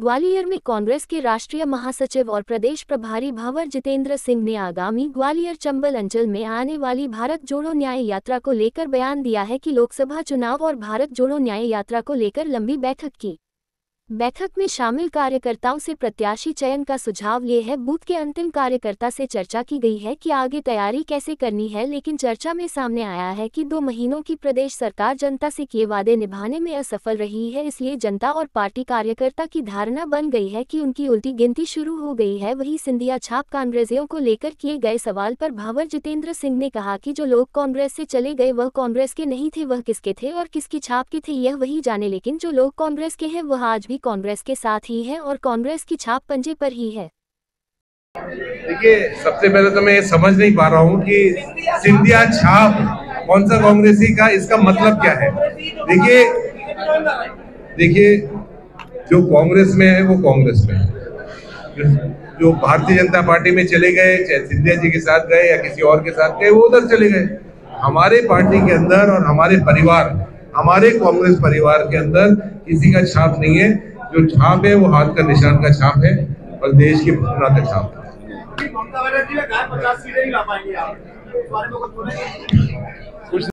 ग्वालियर में कांग्रेस के राष्ट्रीय महासचिव और प्रदेश प्रभारी भंवर जितेंद्र सिंह ने आगामी ग्वालियर चंबल अंचल में आने वाली भारत जोड़ो न्याय यात्रा को लेकर बयान दिया है कि लोकसभा चुनाव और भारत जोड़ो न्याय यात्रा को लेकर लंबी बैठक की। बैठक में शामिल कार्यकर्ताओं से प्रत्याशी चयन का सुझाव लिए है। बूथ के अंतिम कार्यकर्ता से चर्चा की गई है कि आगे तैयारी कैसे करनी है, लेकिन चर्चा में सामने आया है कि 2 महीनों की प्रदेश सरकार जनता से किए वादे निभाने में असफल रही है। इसलिए जनता और पार्टी कार्यकर्ता की धारणा बन गई है कि उनकी उल्टी गिनती शुरू हो गई है। वहीं सिंधिया छाप कांग्रेसियों को लेकर किए गए सवाल पर भंवर जितेंद्र सिंह ने कहा कि जो लोग कांग्रेस से चले गए वह कांग्रेस के नहीं थे, वह किसके थे और किसकी छाप के थे यह वही जाने, लेकिन जो लोग कांग्रेस के हैं वह आज भी कांग्रेस के साथ ही है और कांग्रेस की छाप पंजे पर ही है। देखिए, सबसे पहले तो मैं ये समझ नहीं पा रहा हूँ कि सिंधिया छाप कौन सा कांग्रेसी का, इसका मतलब क्या है। देखिए जो कांग्रेस में है वो कांग्रेस में है, जो भारतीय जनता पार्टी में चले गए, चाहे सिंधिया जी के साथ गए या किसी और के साथ गए, वो उधर चले गए। हमारे पार्टी के अंदर और हमारे परिवार, हमारे कांग्रेस परिवार के अंदर किसी का छाप नहीं है। जो छाप है वो हाथ का निशान का छाप है और देश की भावना का छाप है। कुछ